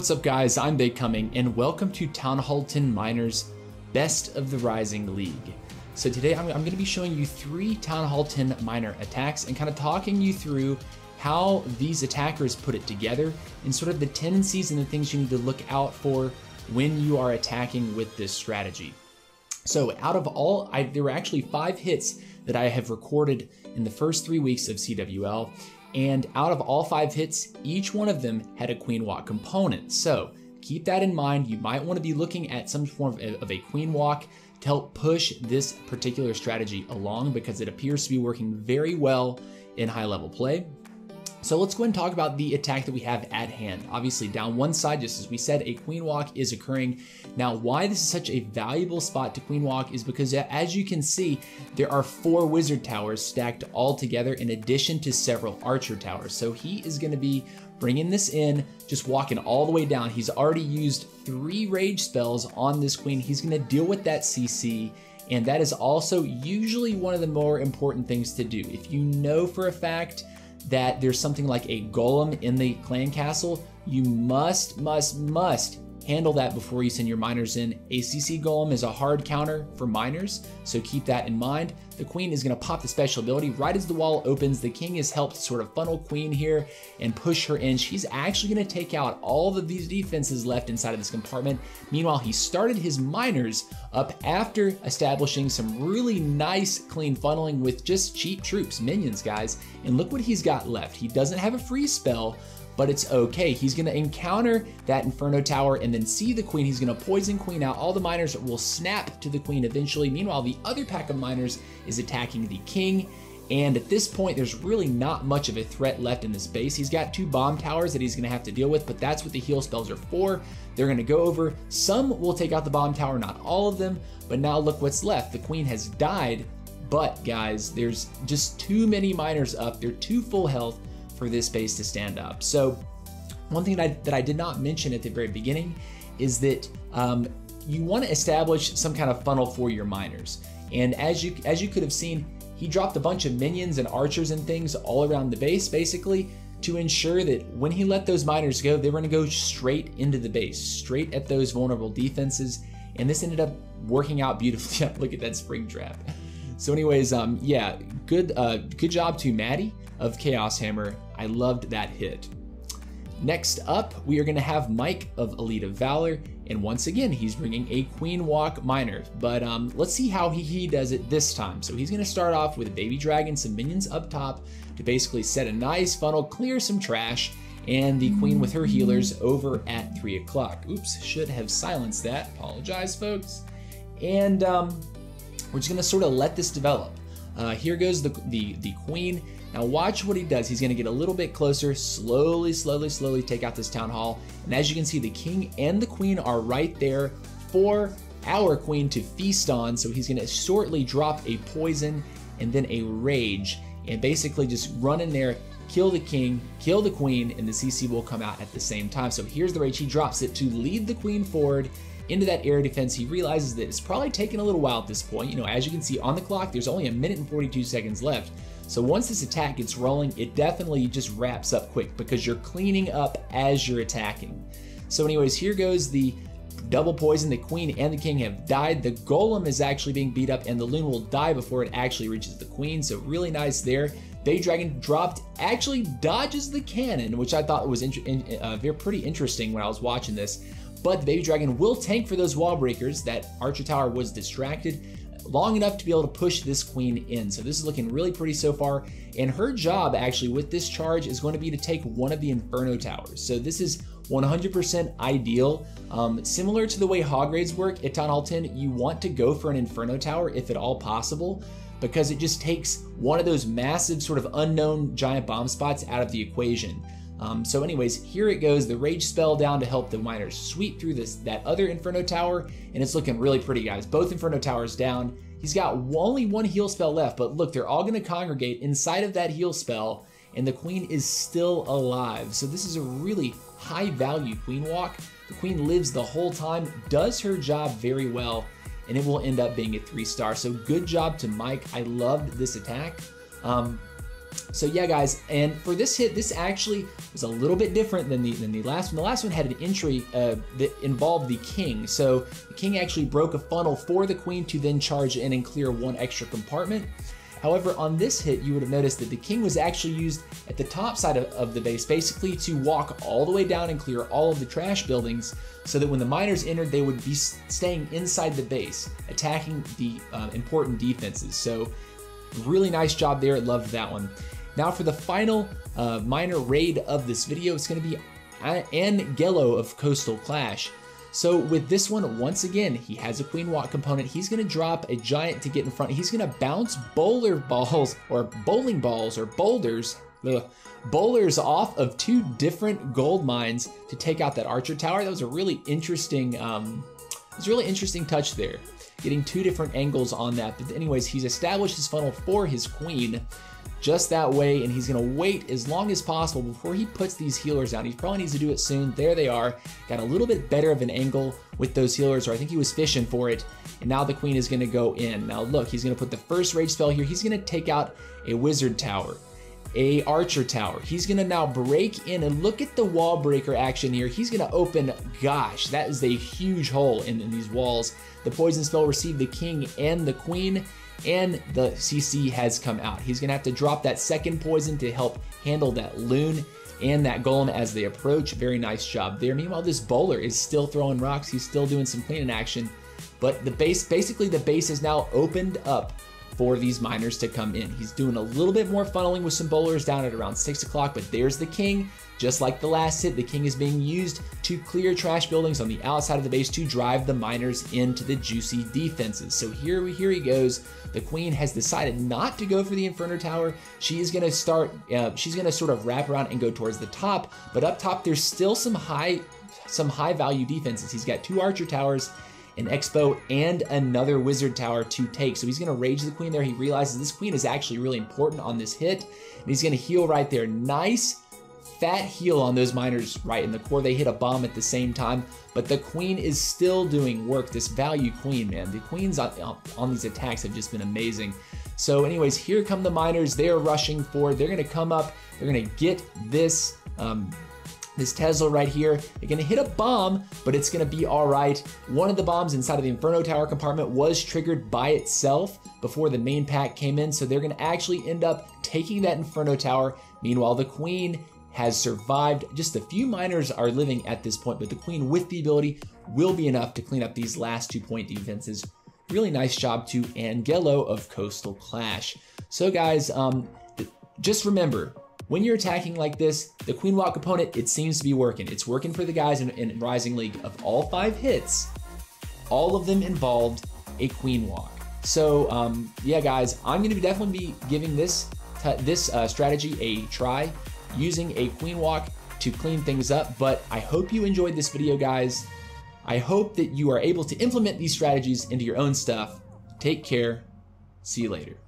What's up guys, I'm Big Coming and welcome to Town Hall 10 Miners Best of the Rising League. So today I'm going to be showing you three Town Hall 10 miner attacks and kind of talking you through how these attackers put it together and sort of the tendencies and the things you need to look out for when you are attacking with this strategy. So out of all, there were actually 5 hits that I have recorded in the first 3 weeks of CWL. And out of all 5 hits, each one of them had a Queen Walk component. So keep that in mind. You might want to be looking at some form of a Queen Walk to help push this particular strategy along because it appears to be working very well in high level play. So let's go ahead and talk about the attack that we have at hand. Obviously down one side, just as we said, a Queen Walk is occurring. Now why this is such a valuable spot to Queen Walk is because as you can see, there are 4 Wizard Towers stacked all together in addition to several Archer Towers. So he is gonna be bringing this in, just walking all the way down. He's already used 3 Rage spells on this Queen. He's gonna deal with that CC. And that is also usually one of the more important things to do. If you know for a fact that there's something like a golem in the clan castle, you must handle that before you send your miners in. A CC golem is a hard counter for miners, so keep that in mind. The queen is gonna pop the special ability right as the wall opens. The king has helped sort of funnel queen here and push her in. She's actually gonna take out all of these defenses left inside of this compartment. Meanwhile, he started his miners up after establishing some really nice clean funneling with just cheap troops, minions, guys. And look what he's got left. He doesn't have a free spell, but it's okay. He's gonna encounter that Inferno Tower and then see the queen. He's gonna poison queen out. All the miners will snap to the queen eventually. Meanwhile, the other pack of miners is attacking the king. And at this point, there's really not much of a threat left in this base. He's got 2 bomb towers that he's gonna have to deal with, but that's what the heal spells are for. They're gonna go over. Some will take out the bomb tower, not all of them, but now look what's left. The queen has died, but guys, there's just too many miners up. They're too full health for this base to stand up. So one thing that I did not mention at the very beginning is that you want to establish some kind of funnel for your miners. And as you could have seen, he dropped a bunch of minions and archers and things all around the base basically to ensure that when he let those miners go, they were going to go straight into the base, straight at those vulnerable defenses. And this ended up working out beautifully. Look at that spring trap. So anyways, yeah, good job to Maddie of Chaos Hammer. I loved that hit. Next up, we are gonna have Mike of Alita Valor. And once again, he's bringing a Queen Walk miner, but let's see how he does it this time. So he's gonna start off with a baby dragon, some minions up top to basically set a nice funnel, clear some trash, and the queen with her healers over at 3 o'clock. Oops, should have silenced that. Apologize, folks. And we're just gonna sort of let this develop. Here goes the queen. Now watch what he does. He's gonna get a little bit closer, slowly take out this town hall. And as you can see, the king and the queen are right there for our queen to feast on. So he's gonna shortly drop a poison and then a rage and basically just run in there, kill the king, kill the queen, and the CC will come out at the same time. So here's the rage. He drops it to lead the queen forward into that air defense. He realizes that it's probably taking a little while at this point. You know, as you can see on the clock, there's only a minute and 42 seconds left. So once this attack gets rolling, it definitely just wraps up quick because you're cleaning up as you're attacking. So anyways, here goes the double poison. The queen and the king have died. The golem is actually being beat up and the loon will die before it actually reaches the queen. So really nice there. Baby Dragon dropped, actually dodges the cannon, which I thought was pretty interesting when I was watching this. But the Baby Dragon will tank for those wall breakers. That Archer Tower was distracted long enough to be able to push this queen in. So this is looking really pretty so far. And her job actually with this charge is going to be to take one of the Inferno Towers. So this is 100% ideal. Similar to the way hog raids work at Town Hall 10, you want to go for an Inferno Tower if at all possible, because it just takes one of those massive sort of unknown giant bomb spots out of the equation. So anyways, here it goes, the rage spell down to help the miners sweep through that other Inferno Tower, and it's looking really pretty, guys. Both Inferno Towers down. He's got only one heal spell left, but look, they're all gonna congregate inside of that heal spell, and the queen is still alive. So this is a really high value Queen Walk. The queen lives the whole time, does her job very well, and it will end up being a 3-star. So good job to Mike. I loved this attack. So yeah, guys, and for this hit, this actually was a little bit different than the last one. The last one had an entry that involved the king. So the king actually broke a funnel for the queen to then charge in and clear one extra compartment. However, on this hit, you would have noticed that the king was actually used at the top side of the base, basically to walk all the way down and clear all of the trash buildings, so that when the miners entered, they would be staying inside the base, attacking the important defenses. So really nice job there. I loved that one. Now for the final minor raid of this video, it's going to be Angello of Coastal Clash. So with this one, once again, he has a queen walk component. He's going to drop a giant to get in front. He's going to bounce bowlers off of two different gold mines to take out that archer tower. That was a really interesting, touch there, getting two different angles on that. But anyways, he's established his funnel for his queen just that way, and he's gonna wait as long as possible before he puts these healers out. He probably needs to do it soon. There they are. Got a little bit better of an angle with those healers, or I think he was fishing for it, and now the queen is gonna go in. Now look, he's gonna put the first rage spell here. He's gonna take out a wizard tower, a archer tower. He's gonna now break in, and look at the wall breaker action here. He's gonna open, gosh, that is a huge hole in these walls. The poison spell received the king and the queen, and the CC has come out. He's gonna have to drop that second poison to help handle that loon and that golem as they approach. Very nice job there. Meanwhile, this bowler is still throwing rocks. He's still doing some cleaning action, but the base, basically the base is now opened up for these miners to come in. He's doing a little bit more funneling with some bowlers down at around 6 o'clock, but there's the king. Just like the last hit, the king is being used to clear trash buildings on the outside of the base to drive the miners into the juicy defenses. So here he goes. The queen has decided not to go for the Inferno Tower. She is gonna start, she's gonna sort of wrap around and go towards the top, but up top, there's still some high value defenses. He's got two Archer Towers, an Expo, and another Wizard Tower to take. So he's gonna rage the queen there. He realizes this queen is actually really important on this hit, and he's gonna heal right there. Nice fat heal on those miners right in the core. They hit a bomb at the same time, but the queen is still doing work. This value queen, man, the queens on these attacks have just been amazing. So anyways, here come the miners. They are rushing forward. They're gonna come up. They're gonna get this, this Tesla right here. They're gonna hit a bomb, but it's gonna be all right. One of the bombs inside of the Inferno Tower compartment was triggered by itself before the main pack came in, so they're gonna actually end up taking that Inferno Tower. Meanwhile, the queen has survived. Just a few miners are living at this point, but the queen with the ability will be enough to clean up these last 2 point defenses. Really nice job to Angello of Coastal Clash. So guys, just remember, when you're attacking like this, the queen walk opponent, it seems to be working. It's working for the guys in Rising League. Of all 5 hits, all of them involved a queen walk. So yeah, guys, I'm gonna definitely be giving this strategy a try, using a queen walk to clean things up. But I hope you enjoyed this video, guys. I hope that you are able to implement these strategies into your own stuff. Take care. See you later.